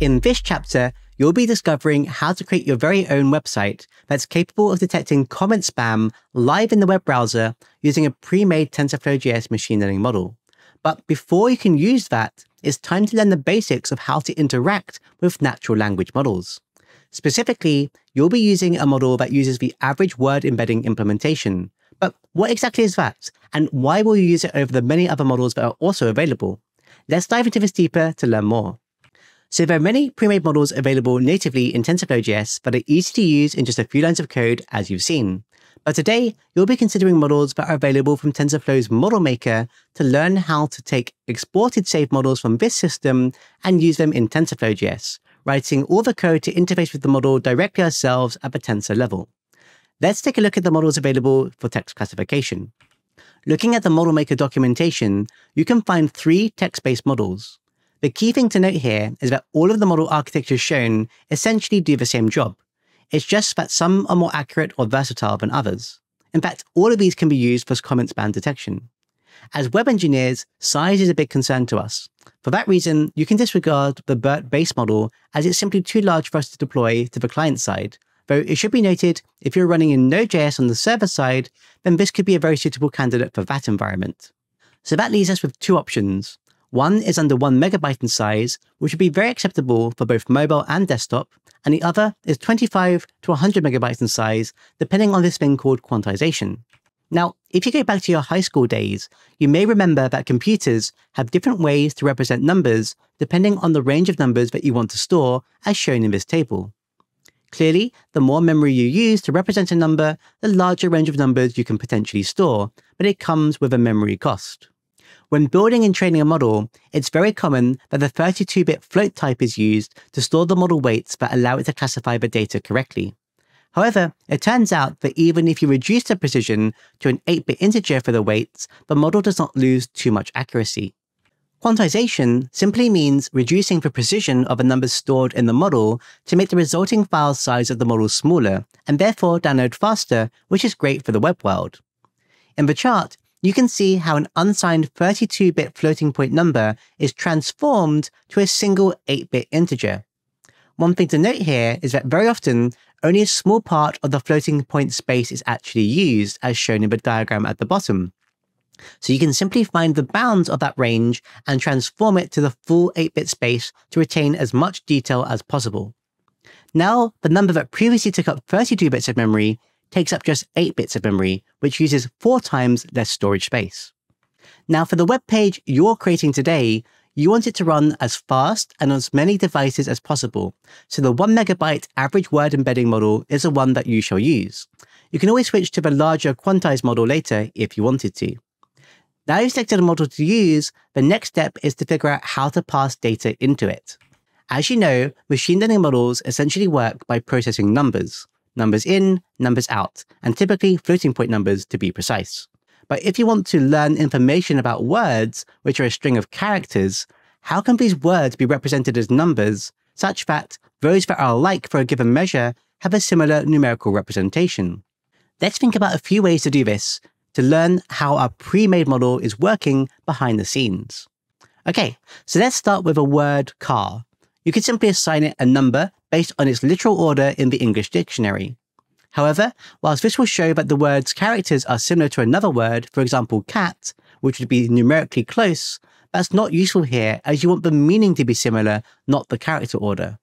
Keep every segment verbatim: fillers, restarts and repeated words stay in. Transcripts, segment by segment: In this chapter, you'll be discovering how to create your very own website that's capable of detecting comment spam live in the web browser using a pre-made TensorFlow.js machine learning model. But before you can use that, it's time to learn the basics of how to interact with natural language models. Specifically, you'll be using a model that uses the average word embedding implementation. But what exactly is that? And why will you use it over the many other models that are also available? Let's dive into this deeper to learn more. So there are many pre-made models available natively in TensorFlow.js that are easy to use in just a few lines of code, as you've seen. But today, you'll be considering models that are available from TensorFlow's Model Maker to learn how to take exported saved models from this system and use them in TensorFlow.js, writing all the code to interface with the model directly ourselves at the tensor level. Let's take a look at the models available for text classification. Looking at the Model Maker documentation, you can find three text-based models. The key thing to note here is that all of the model architectures shown essentially do the same job. It's just that some are more accurate or versatile than others. In fact, all of these can be used for comment spam detection. As web engineers, size is a big concern to us. For that reason, you can disregard the BERT base model as it's simply too large for us to deploy to the client side, though it should be noted if you're running in Node.js on the server side, then this could be a very suitable candidate for that environment. So that leaves us with two options. One is under one megabyte in size, which would be very acceptable for both mobile and desktop, and the other is twenty-five to one hundred megabytes in size, depending on this thing called quantization. Now, if you go back to your high school days, you may remember that computers have different ways to represent numbers depending on the range of numbers that you want to store, as shown in this table. Clearly, the more memory you use to represent a number, the larger range of numbers you can potentially store, but it comes with a memory cost. When building and training a model, it's very common that the thirty-two bit float type is used to store the model weights that allow it to classify the data correctly. However, it turns out that even if you reduce the precision to an eight bit integer for the weights, the model does not lose too much accuracy. Quantization simply means reducing the precision of the numbers stored in the model to make the resulting file size of the model smaller and therefore download faster, which is great for the web world. In the chart, you can see how an unsigned thirty-two bit floating point number is transformed to a single eight bit integer. One thing to note here is that very often, only a small part of the floating point space is actually used, as shown in the diagram at the bottom. So you can simply find the bounds of that range and transform it to the full eight bit space to retain as much detail as possible. Now, the number that previously took up thirty-two bits of memory takes up just eight bits of memory, which uses four times less storage space. Now, for the web page you're creating today, you want it to run as fast and on as many devices as possible, so the one megabyte average word embedding model is the one that you shall use. You can always switch to the larger quantized model later if you wanted to. Now you've selected a model to use, the next step is to figure out how to pass data into it. As you know, machine learning models essentially work by processing numbers. Numbers in, numbers out, and typically floating point numbers to be precise. But if you want to learn information about words, which are a string of characters, how can these words be represented as numbers such that those that are alike for a given measure have a similar numerical representation? Let's think about a few ways to do this, to learn how our pre-made model is working behind the scenes. Okay, so let's start with a word car. You could simply assign it a number based on its literal order in the English dictionary. However, whilst this will show that the word's characters are similar to another word, for example cat, which would be numerically close, that's not useful here as you want the meaning to be similar, not the character order.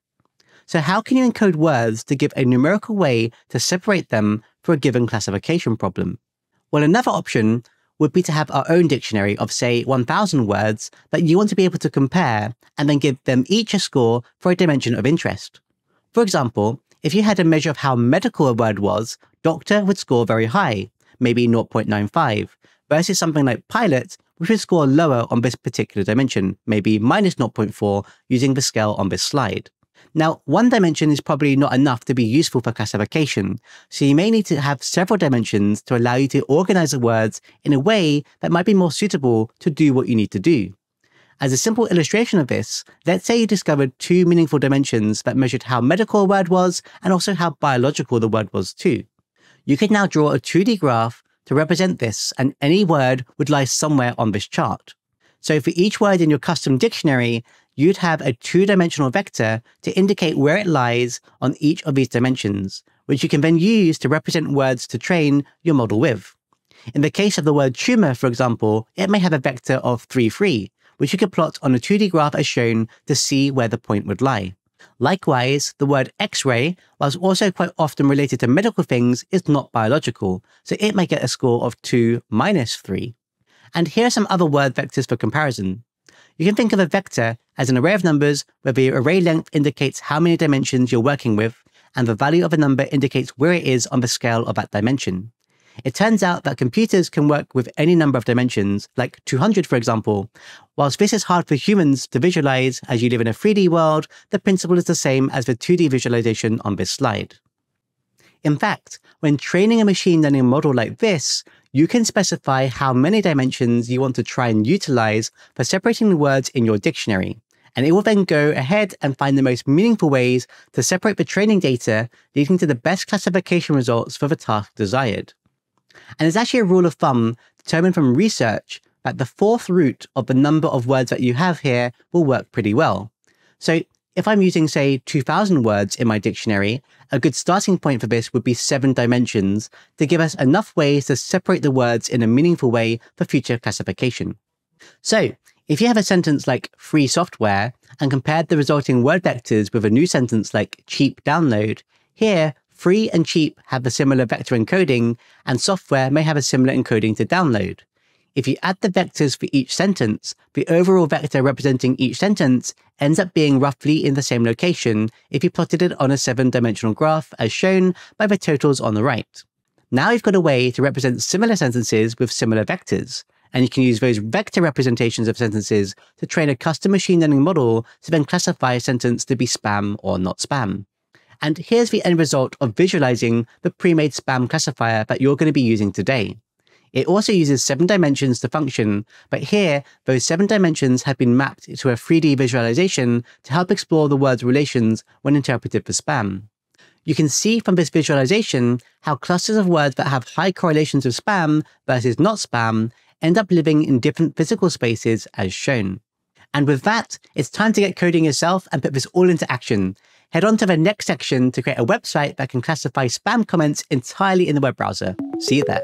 So how can you encode words to give a numerical way to separate them for a given classification problem? Well, another option would be to have our own dictionary of, say, one thousand words that you want to be able to compare and then give them each a score for a dimension of interest. For example, if you had a measure of how medical a word was, doctor would score very high, maybe zero point nine five, versus something like pilot, which would score lower on this particular dimension, maybe minus zero point four using the scale on this slide. Now, one dimension is probably not enough to be useful for classification, so you may need to have several dimensions to allow you to organize the words in a way that might be more suitable to do what you need to do. As a simple illustration of this, let's say you discovered two meaningful dimensions that measured how medical a word was and also how biological the word was too. You could now draw a two D graph to represent this, and any word would lie somewhere on this chart. So for each word in your custom dictionary, you'd have a two-dimensional vector to indicate where it lies on each of these dimensions, which you can then use to represent words to train your model with. In the case of the word tumor, for example, it may have a vector of three, three, which you could plot on a two D graph as shown to see where the point would lie. Likewise, the word X-ray, whilst also quite often related to medical things, is not biological, so it may get a score of two minus three. And here are some other word vectors for comparison. You can think of a vector as an array of numbers where the array length indicates how many dimensions you're working with, and the value of a number indicates where it is on the scale of that dimension. It turns out that computers can work with any number of dimensions, like two hundred for example. Whilst this is hard for humans to visualize as you live in a three D world, the principle is the same as the two D visualization on this slide. In fact, when training a machine learning model like this, you can specify how many dimensions you want to try and utilize for separating the words in your dictionary, and it will then go ahead and find the most meaningful ways to separate the training data, leading to the best classification results for the task desired. And there's actually a rule of thumb determined from research that the fourth root of the number of words that you have here will work pretty well. So if I'm using, say, two thousand words in my dictionary, a good starting point for this would be seven dimensions to give us enough ways to separate the words in a meaningful way for future classification. So if you have a sentence like free software and compared the resulting word vectors with a new sentence like cheap download, here free and cheap have a similar vector encoding, and software may have a similar encoding to download. If you add the vectors for each sentence, the overall vector representing each sentence ends up being roughly in the same location if you plotted it on a seven-dimensional graph as shown by the totals on the right. Now you've got a way to represent similar sentences with similar vectors, and you can use those vector representations of sentences to train a custom machine learning model to then classify a sentence to be spam or not spam. And here's the end result of visualizing the pre-made spam classifier that you're going to be using today. It also uses seven dimensions to function, but here, those seven dimensions have been mapped to a three D visualization to help explore the word's relations when interpreted for spam. You can see from this visualization how clusters of words that have high correlations of spam versus not spam end up living in different physical spaces as shown. And with that, it's time to get coding yourself and put this all into action. Head on to the next section to create a website that can classify spam comments entirely in the web browser. See you there.